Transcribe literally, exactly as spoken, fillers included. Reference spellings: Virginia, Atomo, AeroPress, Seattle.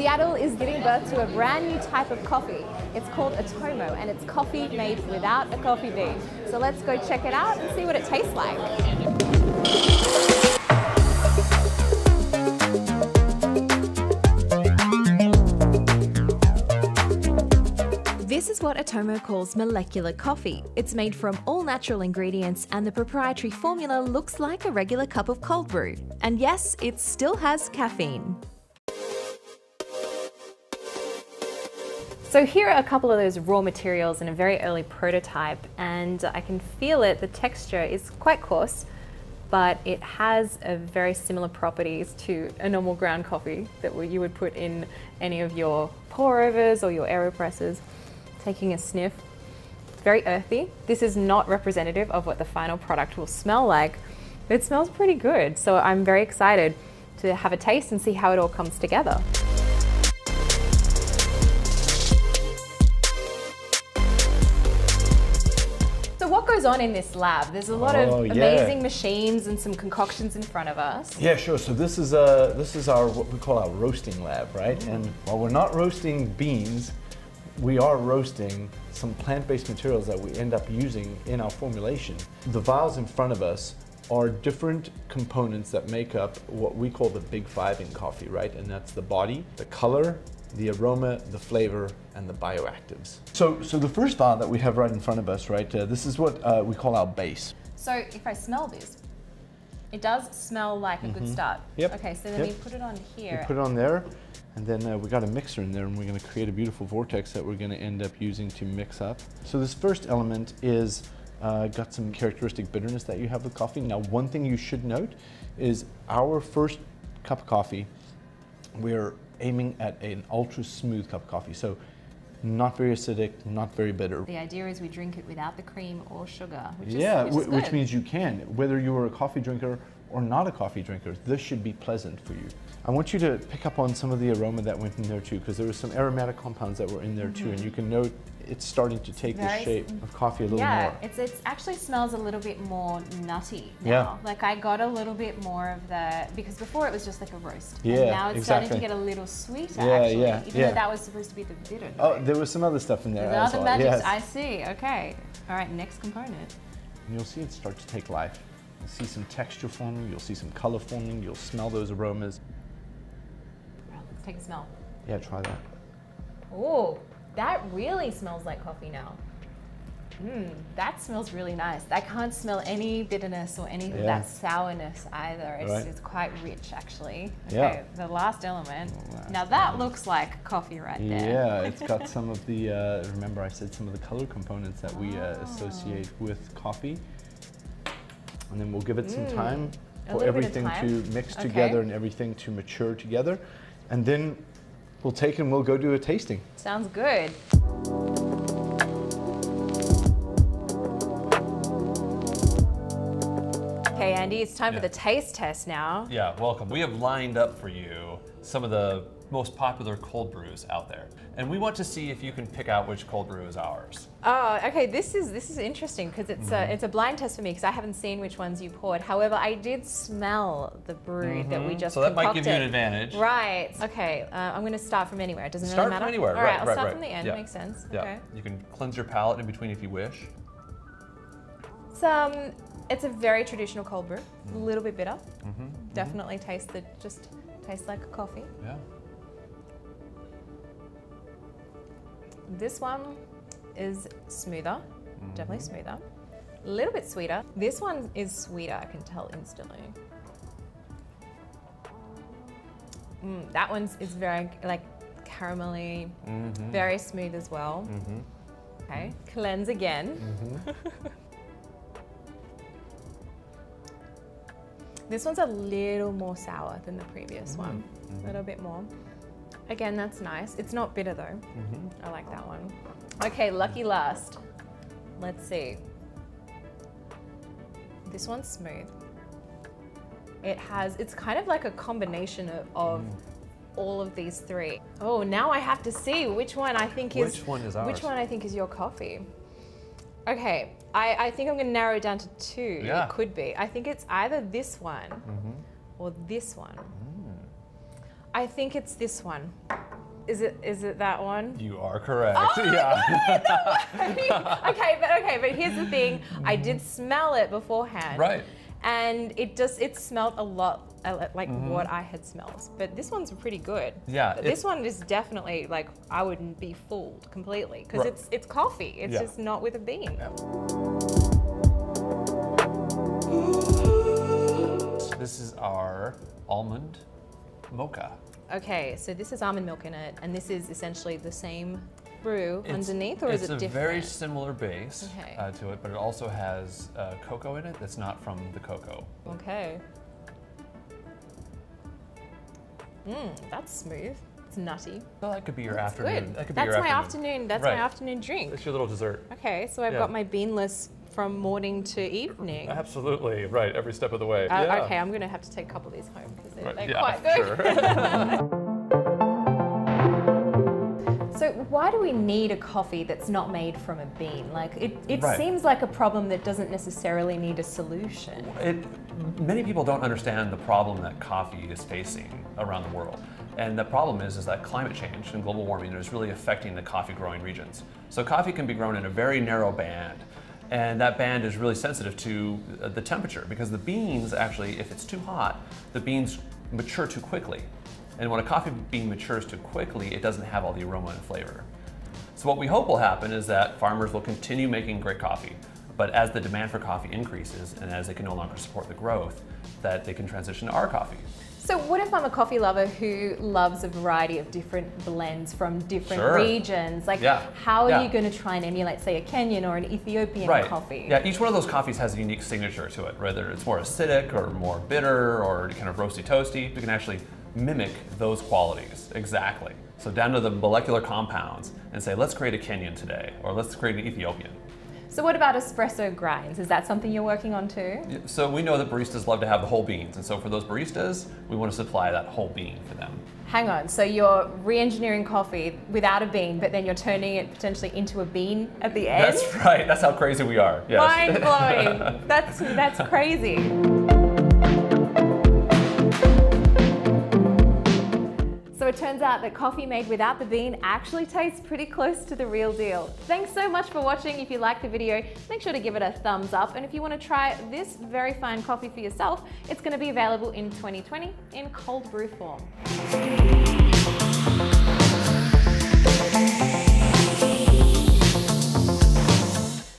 Seattle is giving birth to a brand new type of coffee. It's called Atomo, and it's coffee made without a coffee bean. So let's go check it out and see what it tastes like. This is what Atomo calls molecular coffee. It's made from all natural ingredients, and the proprietary formula looks like a regular cup of cold brew. And yes, it still has caffeine. So here are a couple of those raw materials in a very early prototype, and I can feel it. The texture is quite coarse, but it has a very similar properties to a normal ground coffee that you would put in any of your pour-overs or your AeroPresses. Taking a sniff, it's very earthy. This is not representative of what the final product will smell like, but it smells pretty good. So I'm very excited to have a taste and see how it all comes together. So what goes on in this lab? There's a lot oh, of amazing yeah. machines and some concoctions in front of us. Yeah, sure. So this is, uh, this is our, what we call our roasting lab, right? Mm. And while we're not roasting beans, we are roasting some plant-based materials that we end up using in our formulation. The vials in front of us are different components that make up what we call the big five in coffee, right? And that's the body, the color, the aroma, the flavor, and the bioactives. So, so the first vial that we have right in front of us, right, uh, this is what uh, we call our base. So if I smell this, it does smell like a mm-hmm. good start. Yep. Okay, so then yep. we put it on here. We put it on there. And then uh, we got a mixer in there, and we're going to create a beautiful vortex that we're going to end up using to mix up. So this first element is uh, got some characteristic bitterness that you have with coffee. Now, one thing you should note is our first cup of coffee, we're aiming at an ultra smooth cup of coffee. So not very acidic, not very bitter. The idea is we drink it without the cream or sugar, which is, yeah, which, is good. Which means you can, whether you are a coffee drinker or not a coffee drinker, this should be pleasant for you. I want you to pick up on some of the aroma that went in there too, because there were some aromatic compounds that were in there mm-hmm. too, and you can note it's starting to take the shape of coffee a little yeah, more. Yeah, it's, it's actually smells a little bit more nutty now. Yeah. Like I got a little bit more of the, because before it was just like a roast. Yeah, and now it's exactly. starting to get a little sweeter yeah, actually, yeah, even yeah. though that was supposed to be the bitter. Right? Oh, there was some other stuff in there. There's other magic, yes. I see, okay. All right, next component. And you'll see it start to take life. You'll see some texture forming, you'll see some color forming, you'll smell those aromas. Well, let's take a smell. Yeah, try that. Oh, that really smells like coffee now. Mmm, that smells really nice. I can't smell any bitterness or any yeah. of that sourness either. It's, right. it's quite rich, actually. Okay, yeah. the last element. The last now that element. looks like coffee right there. Yeah, it's got some of the, uh, remember I said some of the color components that oh. we uh, associate with coffee. And then we'll give it some time mm, for everything time. to mix okay. together and everything to mature together. And then we'll take and we'll go do a tasting. Sounds good. Okay, Andy, it's time yeah. for the taste test now. Yeah, welcome. We have lined up for you some of the most popular cold brews out there. And we want to see if you can pick out which cold brew is ours. Oh, okay, this is this is interesting because it's, mm-hmm. it's a blind test for me because I haven't seen which ones you poured. However, I did smell the brew mm-hmm. that we just concocted. So that might give you an advantage. Right, okay, uh, I'm gonna start from anywhere. Doesn't really matter? Start from anywhere, right, right, right. I'll start right. from the end, yeah. makes sense, yeah. okay. You can cleanse your palate in between if you wish. It's, um, it's a very traditional cold brew, mm. a little bit bitter. Mm-hmm. Definitely mm-hmm. tastes the, just tastes like a coffee. Yeah. This one is smoother, mm-hmm. definitely smoother. A little bit sweeter. This one is sweeter, I can tell instantly. Mm, that one is very like caramelly, mm-hmm. very smooth as well. Mm-hmm. Okay, cleanse again. Mm-hmm. This one's a little more sour than the previous mm-hmm. one, mm-hmm. a little bit more. Again, that's nice. It's not bitter though. Mm-hmm. I like that one. Okay, lucky last. Let's see. This one's smooth. It has, it's kind of like a combination of, of mm. all of these three. Oh, now I have to see which one I think is- Which one is ours? Which one I think is your coffee. Okay, I, I think I'm gonna narrow it down to two. Yeah. It could be. I think it's either this one mm-hmm. or this one. I think it's this one. Is it is it that one? You are correct. Oh, yeah. God, that one. okay, but okay, but here's the thing. I did smell it beforehand. Right. And it just it smelled a lot like mm-hmm. what I had smelled. But this one's pretty good. Yeah. But this one is definitely like I wouldn't be fooled completely because right. it's it's coffee. It's yeah. just not with a bean. Yeah. This is our almond mocha. Okay, so this is almond milk in it, and this is essentially the same brew it's, underneath, or is it different? It's a very similar base okay. uh, to it, but it also has uh, cocoa in it that's not from the cocoa. Okay. Mmm, that's smooth. It's nutty. Well, that could be your that's afternoon. Good. That could be that's your afternoon. afternoon. That's right. my afternoon drink. It's your little dessert. Okay, so I've yeah. got my beanless from morning to evening. Absolutely, right, every step of the way. Uh, yeah. Okay, I'm gonna have to take a couple of these home because they're, right. they're yeah, quite good. Sure. So why do we need a coffee that's not made from a bean? Like it, it right. seems like a problem that doesn't necessarily need a solution. It, many people don't understand the problem that coffee is facing around the world. And the problem is, is that climate change and global warming is really affecting the coffee growing regions. So coffee can be grown in a very narrow band. And that band is really sensitive to the temperature because the beans actually, if it's too hot, the beans mature too quickly. And when a coffee bean matures too quickly, it doesn't have all the aroma and flavor. So what we hope will happen is that farmers will continue making great coffee, but as the demand for coffee increases and as they can no longer support the growth, that they can transition to our coffee. So what if I'm a coffee lover who loves a variety of different blends from different sure. regions? Like yeah. how are yeah. you going to try and emulate, say, a Kenyan or an Ethiopian right. coffee? Yeah, each one of those coffees has a unique signature to it, whether it's more acidic or more bitter or kind of roasty toasty. You can actually mimic those qualities exactly. So down to the molecular compounds and say, let's create a Kenyan today or let's create an Ethiopian. So what about espresso grinds? Is that something you're working on too? So we know that baristas love to have the whole beans. And so for those baristas, we want to supply that whole bean for them. Hang on, so you're re-engineering coffee without a bean, but then you're turning it potentially into a bean at the end? That's right, that's how crazy we are. Yes. Mind-blowing, that's, that's crazy. It turns out that coffee made without the bean actually tastes pretty close to the real deal. Thanks so much for watching. If you liked the video, make sure to give it a thumbs up. And if you want to try this very fine coffee for yourself, it's going to be available in twenty twenty in cold brew form.